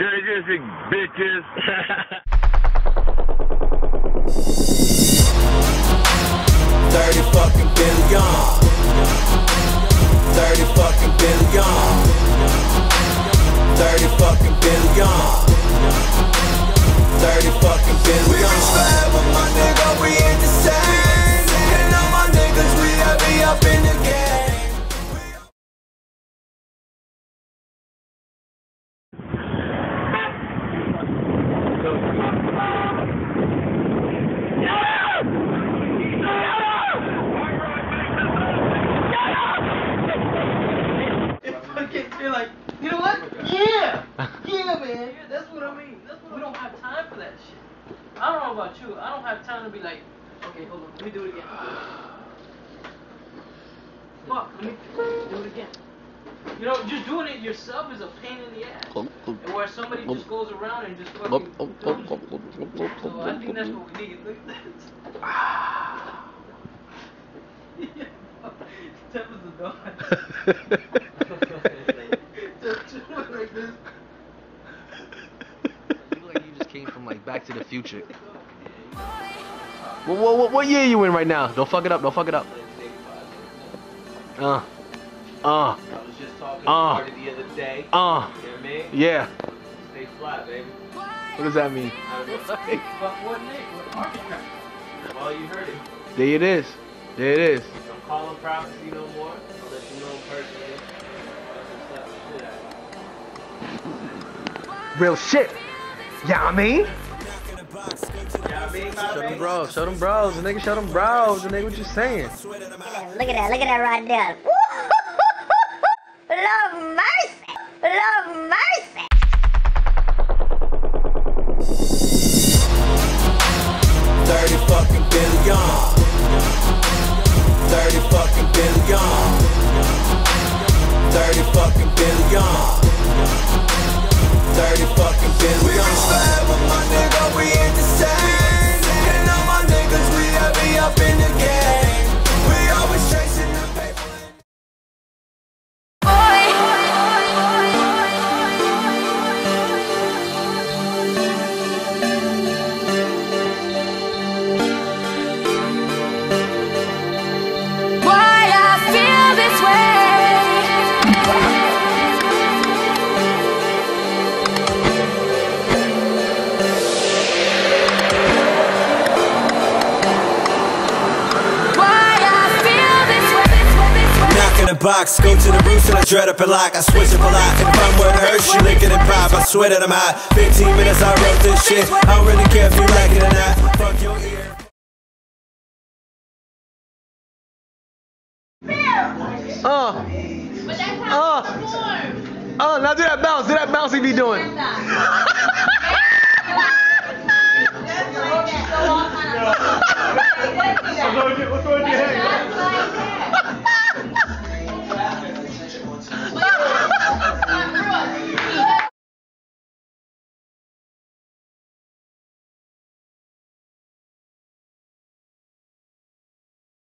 Judges and bitches. 30 fucking billion. 30 fucking billion. 30 fucking billion. 30 fucking billion. We reach five with my nigga, we in the same. And all my niggas, we be up in the game. What year you in right now? Don't fuck it up, don't fuck it up. I was just talking about it the other day. You know what I mean? Yeah. Stay fly, baby. What does that mean? I don't know. Hey. Fuck what name? What archetype? Well, you heard it. There it is. There it is. Don't call them prophecy no more. I'll let you know in person. Real shit. Yeah, I mean? Show them bros, show them bros, the nigga, show them bros, the nigga, what you saying? Look at that right there. Lord mercy, Lord mercy. 30 fucking billion. 30 fucking billion. 30 fucking billion. 30 fucking billion. We reach five with my nigga, we in the same. And all my niggas, we be up in the game. We always chasing the paper. Boy, boy, boy, boy, boy, I feel this way. In the box, go to the roof till I dread up a lock. I switch up a lot, and if I'm with her, she lick it and pop. I swear that I'm hot. 15 minutes I wrote this shit. I don't really care if you like it or not. Fuck your ear. Now do that bounce. Do that bounce he be doing.